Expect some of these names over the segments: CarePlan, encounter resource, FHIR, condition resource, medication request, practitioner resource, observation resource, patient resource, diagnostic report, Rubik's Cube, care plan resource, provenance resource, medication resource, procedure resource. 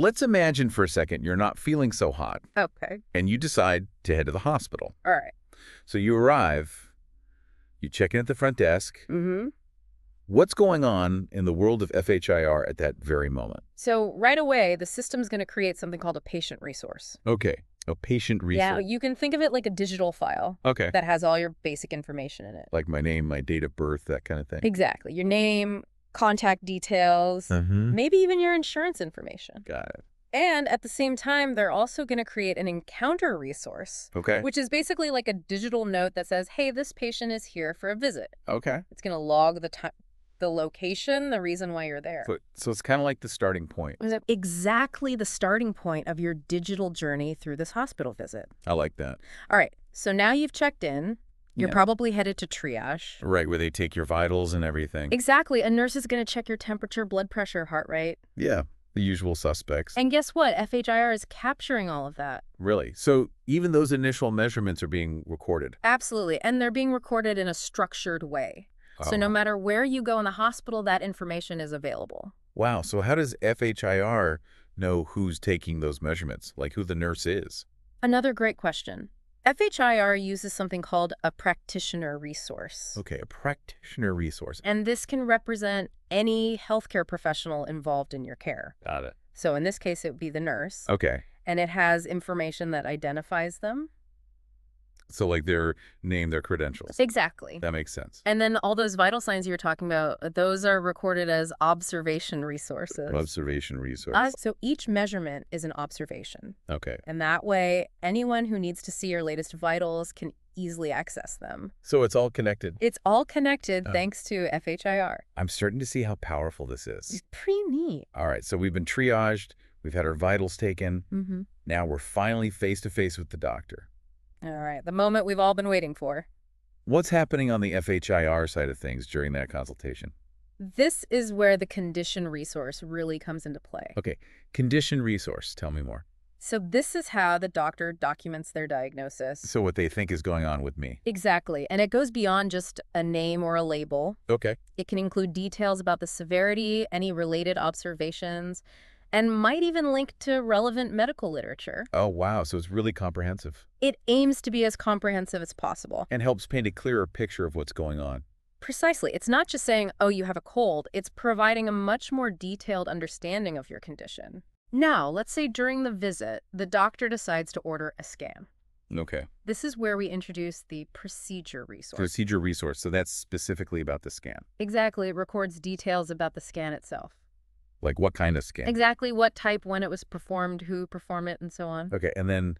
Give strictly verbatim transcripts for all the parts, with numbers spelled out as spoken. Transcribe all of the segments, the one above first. Let's imagine for a second you're not feeling so hot. Okay. And you decide to head to the hospital. All right. So you arrive, you check in at the front desk. Mm-hmm. What's going on in the world of F H I R at that very moment? So right away, the system's going to create something called a patient resource. Okay. A patient resource. Yeah, you can think of it like a digital file. Okay. That has all your basic information in it. Like my name, my date of birth, that kind of thing. Exactly. Your name, contact details, mm-hmm. maybe even your insurance information. Got it. And at the same time, they're also going to create an encounter resource, okay. which is basically like a digital note that says, hey, this patient is here for a visit. Okay. It's going to log the time, the location, the reason why you're there. So, so it's kind of like the starting point. Exactly the starting point of your digital journey through this hospital visit. I like that. All right. So now you've checked in. You're yeah. probably headed to triage. Right, where they take your vitals and everything. Exactly. A nurse is going to check your temperature, blood pressure, heart rate. Yeah, the usual suspects. And guess what? F H I R is capturing all of that. Really? So even those initial measurements are being recorded? Absolutely. And they're being recorded in a structured way. So no matter where you go in the hospital, that information is available. Wow. So how does F H I R know who's taking those measurements, like who the nurse is? Another great question. F H I R uses something called a practitioner resource. Okay, a practitioner resource. And this can represent any healthcare professional involved in your care. Got it. So in this case, it would be the nurse. Okay. And it has information that identifies them. So like their name, their credentials. Exactly. That makes sense. And then all those vital signs you were talking about, those are recorded as observation resources. Observation resource. Uh, so each measurement is an observation. Okay. And that way, anyone who needs to see your latest vitals can easily access them. So it's all connected. It's all connected oh. thanks to F H I R. I'm starting to see how powerful this is. It's pretty neat. All right. So we've been triaged. We've had our vitals taken. Mm-hmm. Now we're finally face to face with the doctor. All right, the moment we've all been waiting for. What's happening on the F H I R side of things during that consultation? This is where the condition resource really comes into play. Okay, condition resource, tell me more. So this is how the doctor documents their diagnosis. So what they think is going on with me. Exactly, and it goes beyond just a name or a label. Okay. It can include details about the severity, any related observations, and might even link to relevant medical literature. Oh, wow. So it's really comprehensive. It aims to be as comprehensive as possible. And helps paint a clearer picture of what's going on. Precisely. It's not just saying, oh, you have a cold. It's providing a much more detailed understanding of your condition. Now, let's say during the visit, the doctor decides to order a scan. Okay. This is where we introduce the procedure resource. Procedure resource. So that's specifically about the scan. Exactly. It records details about the scan itself. Like what kind of scan? Exactly what type, when it was performed, who performed it, and so on. Okay, and then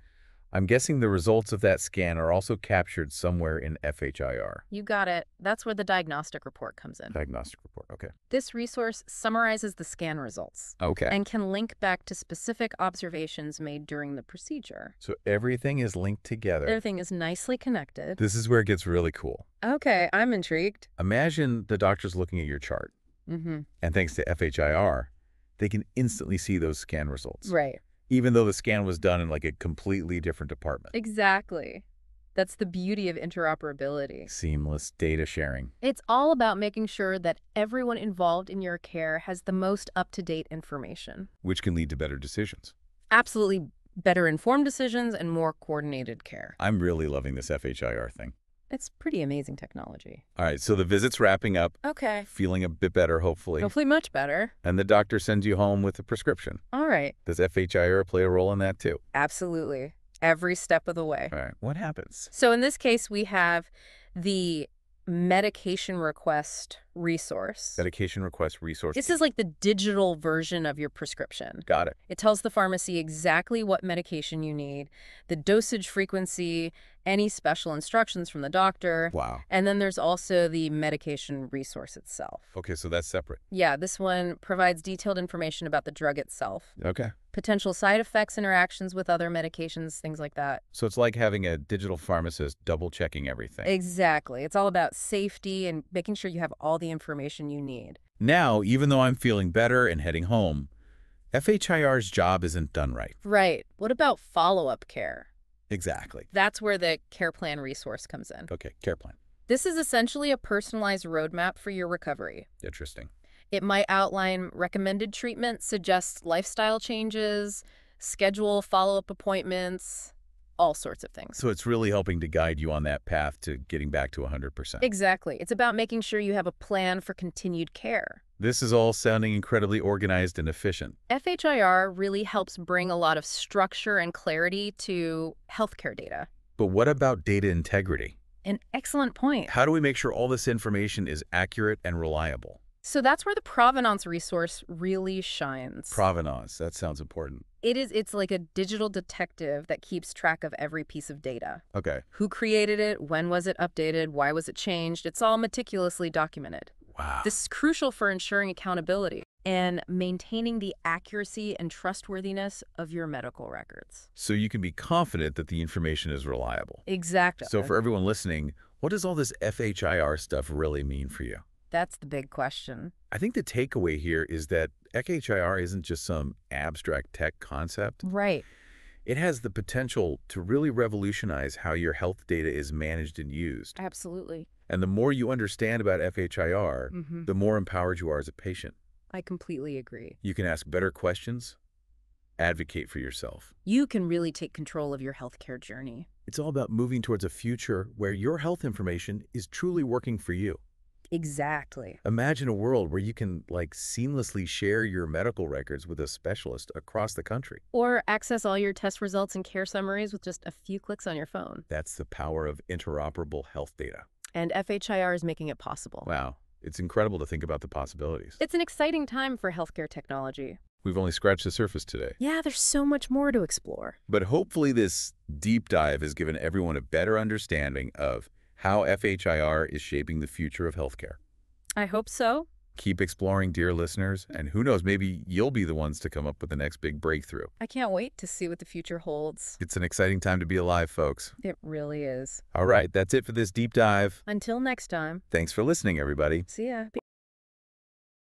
I'm guessing the results of that scan are also captured somewhere in F H I R. You got it. That's where the diagnostic report comes in. Diagnostic report, okay. This resource summarizes the scan results. Okay. And can link back to specific observations made during the procedure. So everything is linked together. Everything is nicely connected. This is where it gets really cool. Okay, I'm intrigued. Imagine the doctor's looking at your chart. Mm-hmm. And thanks to F H I R, they can instantly see those scan results. Right. Even though the scan was done in like a completely different department. Exactly. That's the beauty of interoperability. Seamless data sharing. It's all about making sure that everyone involved in your care has the most up-to-date information. Which can lead to better decisions. Absolutely, better informed decisions and more coordinated care. I'm really loving this F H I R thing. It's pretty amazing technology. All right, so the visit's wrapping up. Okay. Feeling a bit better, hopefully. Hopefully much better. And the doctor sends you home with a prescription. All right. Does F H I R play a role in that too? Absolutely. Every step of the way. All right. What happens? So in this case, we have the medication request resource. Medication request resource. This is like the digital version of your prescription. Got it. It tells the pharmacy exactly what medication you need, the dosage frequency, any special instructions from the doctor. Wow. And then there's also the medication resource itself. Okay, so that's separate. Yeah, this one provides detailed information about the drug itself. Okay. Potential side effects, interactions with other medications, things like that. So it's like having a digital pharmacist double-checking everything. Exactly. It's all about safety and making sure you have all the information you need. Now, even though I'm feeling better and heading home, F H I R's job isn't done right. Right. What about follow-up care? Exactly. That's where the care plan resource comes in. Okay, care plan. This is essentially a personalized roadmap for your recovery. Interesting. It might outline recommended treatment, suggest lifestyle changes, schedule follow-up appointments, all sorts of things. So it's really helping to guide you on that path to getting back to one hundred percent. Exactly. It's about making sure you have a plan for continued care. This is all sounding incredibly organized and efficient. F H I R really helps bring a lot of structure and clarity to healthcare data. But what about data integrity? An excellent point. How do we make sure all this information is accurate and reliable? So that's where the provenance resource really shines. Provenance, that sounds important. It is, it's like a digital detective that keeps track of every piece of data. Okay. Who created it? When was it updated? Why was it changed? It's all meticulously documented. Wow. This is crucial for ensuring accountability and maintaining the accuracy and trustworthiness of your medical records. So you can be confident that the information is reliable. Exactly. So for everyone listening, what does all this F H I R stuff really mean for you? That's the big question. I think the takeaway here is that F H I R isn't just some abstract tech concept. Right. It has the potential to really revolutionize how your health data is managed and used. Absolutely. And the more you understand about F H I R, mm-hmm. the more empowered you are as a patient. I completely agree. You can ask better questions, advocate for yourself. You can really take control of your healthcare journey. It's all about moving towards a future where your health information is truly working for you. Exactly. Imagine a world where you can like seamlessly share your medical records with a specialist across the country. Or access all your test results and care summaries with just a few clicks on your phone. That's the power of interoperable health data. And F H I R is making it possible. Wow. It's incredible to think about the possibilities. It's an exciting time for healthcare technology. We've only scratched the surface today. Yeah, there's so much more to explore. But hopefully this deep dive has given everyone a better understanding of how F H I R is shaping the future of healthcare. I hope so. Keep exploring, dear listeners, and who knows, maybe you'll be the ones to come up with the next big breakthrough. I can't wait to see what the future holds. It's an exciting time to be alive, folks. It really is. All right, that's it for this deep dive. Until next time. Thanks for listening, everybody. See ya.